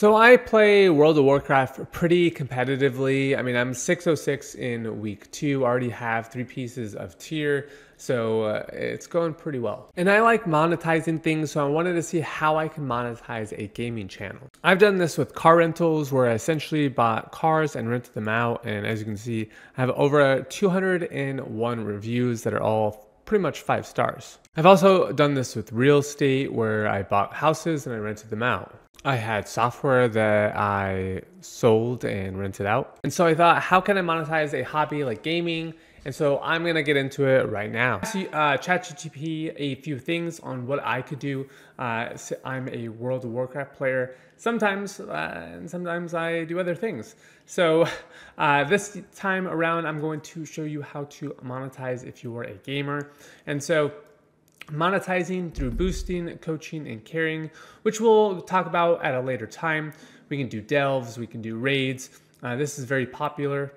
So I play World of Warcraft pretty competitively. I mean, I'm 606 in week 2, already have 3 pieces of tier, so it's going pretty well. And I like monetizing things, so I wanted to see how I can monetize a gaming channel. I've done this with car rentals, where I essentially bought cars and rented them out, and as you can see, I have over 201 reviews that are all pretty much 5 stars. I've also done this with real estate, where I bought houses and I rented them out. I had software that I sold and rented out. And so I thought, how can I monetize a hobby like gaming? And so I'm gonna get into it right now. So, ChatGPT a few things on what I could do. So I'm a World of Warcraft player sometimes, and sometimes I do other things. So this time around, I'm going to show you how to monetize if you are a gamer. And so monetizing through boosting, coaching, and caring, which we'll talk about at a later time. We can do delves, we can do raids. This is very popular.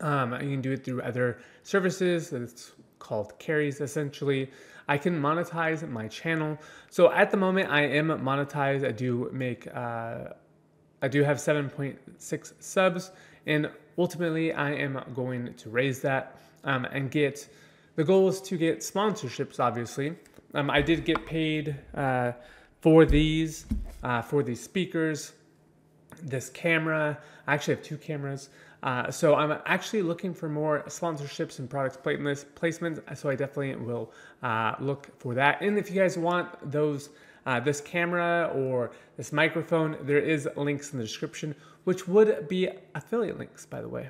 You can do it through other services. It's called carries, essentially. I can monetize my channel. So at the moment, I am monetized. I do have 7.6 subs, and ultimately, I am going to raise that and get. The goal is to get sponsorships, obviously. I did get paid for these speakers, this camera. I actually have 2 cameras. So I'm actually looking for more sponsorships and product placements. So I definitely will look for that. And if you guys want those, this camera or this microphone, there is links in the description, which would be affiliate links, by the way.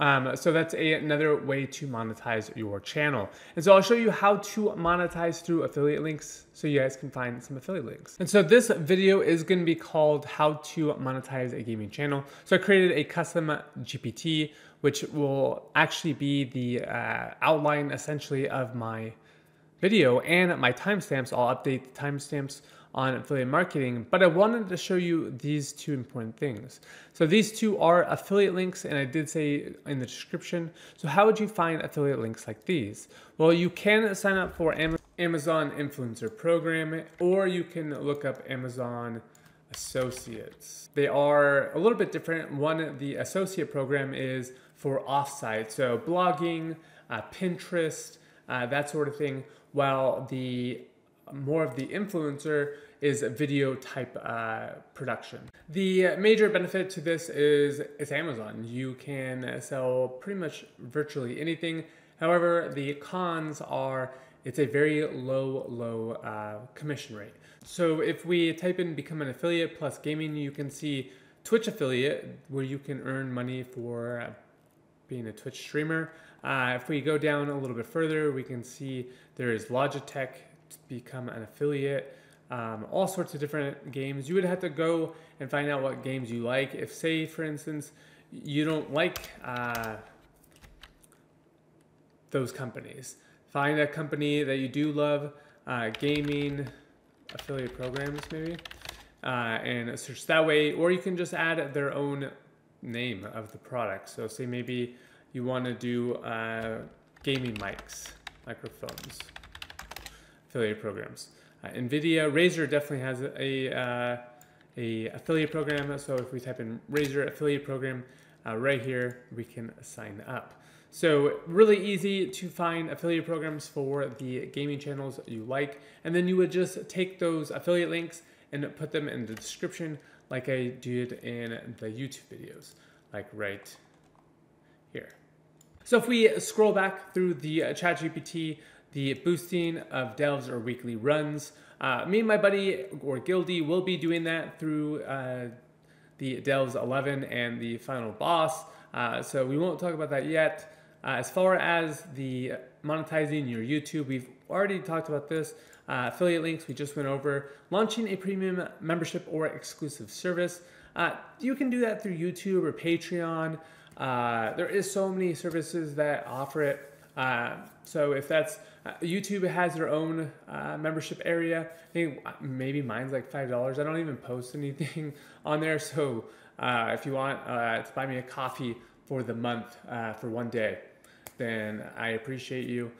So that's another way to monetize your channel. And so I'll show you how to monetize through affiliate links so you guys can find some affiliate links. And so this video is going to be called How to Monetize a Gaming Channel. So I created a custom GPT, which will actually be the outline essentially of my video and my timestamps. I'll update the timestamps on affiliate marketing, but I wanted to show you these 2 important things. So these 2 are affiliate links, and I did say in the description. So how would you find affiliate links like these? Well, you can sign up for Amazon Influencer Program, or you can look up Amazon Associates. They are a little bit different. One, the associate program is for offsite, so blogging, Pinterest, that sort of thing, while the more of the influencer is a video type production. The major benefit to this is it's Amazon. You can sell pretty much virtually anything. However, the cons are it's a very low commission rate. So if we type in become an affiliate plus gaming, you can see Twitch affiliate, where you can earn money for being a Twitch streamer. If we go down a little bit further, we can see there is Logitech, to become an affiliate, all sorts of different games. You would have to go and find out what games you like. If, say, for instance, you don't like those companies, find a company that you do love, gaming affiliate programs maybe, and search that way. Or you can just add their own name of the product. So say maybe you want to do gaming mics, microphones, affiliate programs. Nvidia, Razer definitely has a affiliate program. So if we type in Razer affiliate program right here, we can sign up. So really easy to find affiliate programs for the gaming channels you like. And then you would just take those affiliate links and put them in the description like I did in the YouTube videos, like right here. So if we scroll back through the ChatGPT, the boosting of delves or weekly runs. Me and my buddy or guildie will be doing that through the delves 11 and the final boss. So we won't talk about that yet. As far as the monetizing your YouTube, we've already talked about this. Affiliate links, we just went over. Launching a premium membership or exclusive service. You can do that through YouTube or Patreon. There is so many services that offer it. So if that's YouTube has their own membership area. I think maybe mine's like $5. I don't even post anything on there. So if you want to buy me a coffee for the month for 1 day, then I appreciate you.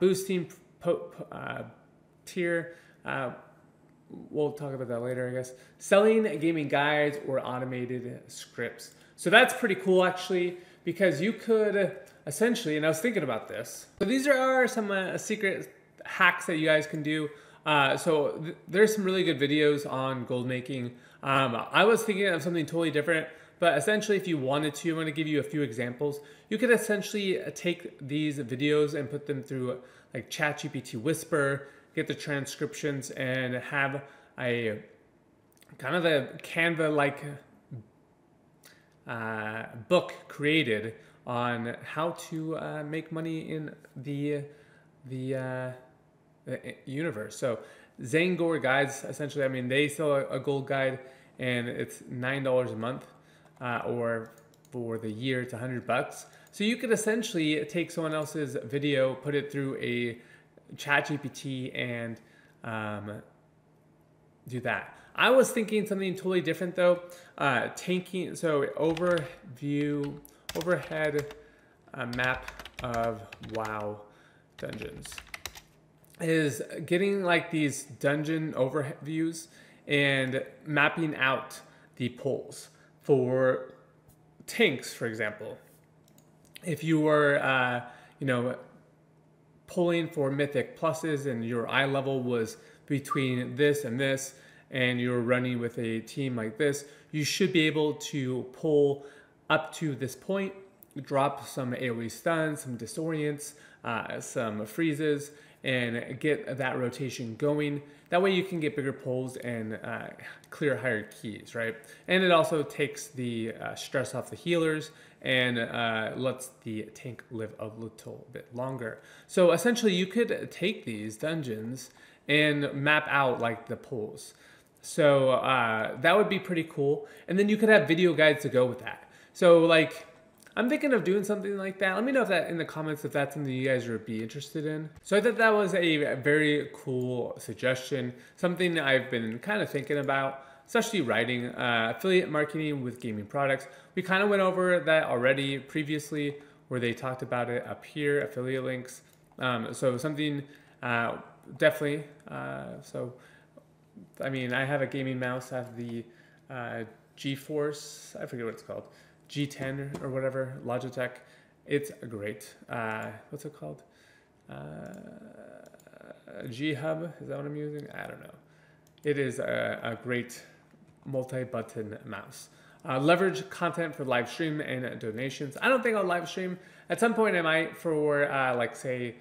Boosting tier. we'll talk about that later, I guess. Selling gaming guides or automated scripts. So that's pretty cool, actually, because you could essentially, and I was thinking about this. So these are some secret hacks that you guys can do. So there's some really good videos on gold making. I was thinking of something totally different, but essentially if you wanted to, I'm going to give you a few examples. You could essentially take these videos and put them through like ChatGPT Whisper, get the transcriptions, and have a kind of a Canva-like book created on how to make money in the universe. So Zangor Guides, essentially, I mean, they sell a gold guide, and it's $9 a month, or for the year, it's 100 bucks. So you could essentially take someone else's video, put it through a ChatGPT, and do that. I was thinking something totally different though. Tanking, so overhead map of WoW dungeons is getting like these dungeon overviews and mapping out the pulls for tanks, for example. If you were, you know, pulling for mythic pluses and your eye level was between this and this, and you're running with a team like this, you should be able to pull up to this point, drop some AoE stuns, some disorients, some freezes, and get that rotation going. That way you can get bigger pulls and clear higher keys, right? And it also takes the stress off the healers and lets the tank live a little bit longer. So essentially you could take these dungeons and map out like the pulls. So that would be pretty cool. And then you could have video guides to go with that. So like, I'm thinking of doing something like that. Let me know if that in the comments, if that's something you guys would be interested in. So I thought that was a very cool suggestion, something that I've been kind of thinking about, especially writing affiliate marketing with gaming products. We kind of went over that already previously where they talked about it up here, affiliate links. So something definitely, so I mean, I have a gaming mouse, I have the GeForce, I forget what it's called. G10 or whatever, Logitech. It's great. What's it called? G Hub, is that what I'm using? I don't know. It is a great multi-button mouse. Leverage content for live stream and donations. I don't think I'll live stream. At some point I might for like say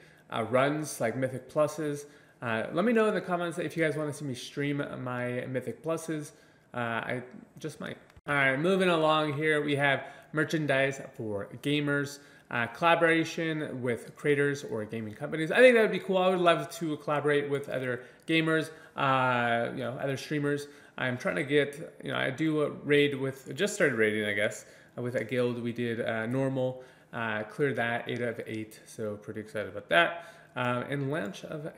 runs, like Mythic Pluses. Let me know in the comments if you guys want to see me stream my Mythic Pluses. I just might. All right, moving along here, we have merchandise for gamers, collaboration with creators or gaming companies. I think that would be cool. I would love to collaborate with other gamers, you know, other streamers. I'm trying to get, you know, I do a raid with, just started raiding, I guess, with a guild. We did normal, cleared that 8 of 8. So pretty excited about that. And launch of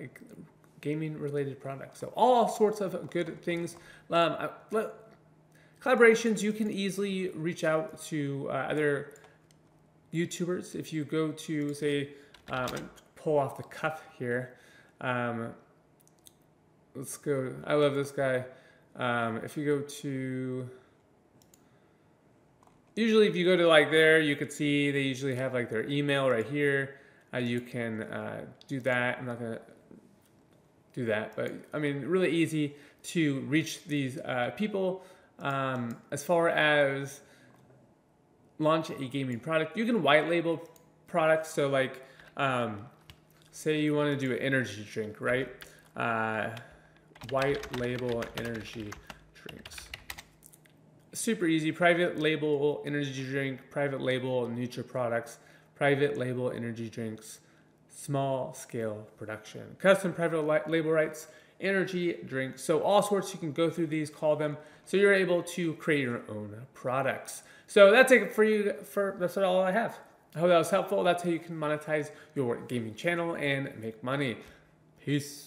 gaming related products. So all sorts of good things. Collaborations, you can easily reach out to other YouTubers. If you go to, say, pull off the cuff here. Let's go, I love this guy. If you go to, usually if you go to like there, you could see they usually have like their email right here. You can do that. I'm not gonna do that, but I mean, really easy to reach these people. As far as launch a gaming product, you can white label products. So like, say you want to do an energy drink, right? White label energy drinks. Super easy. Private label energy drink, private label Nutra products, private label energy drinks, small scale production, custom private label rights, energy drinks. So all sorts, you can go through these, call them. So you're able to create your own products. So that's it for you, that's all I have. I hope that was helpful. That's how you can monetize your gaming channel and make money. Peace.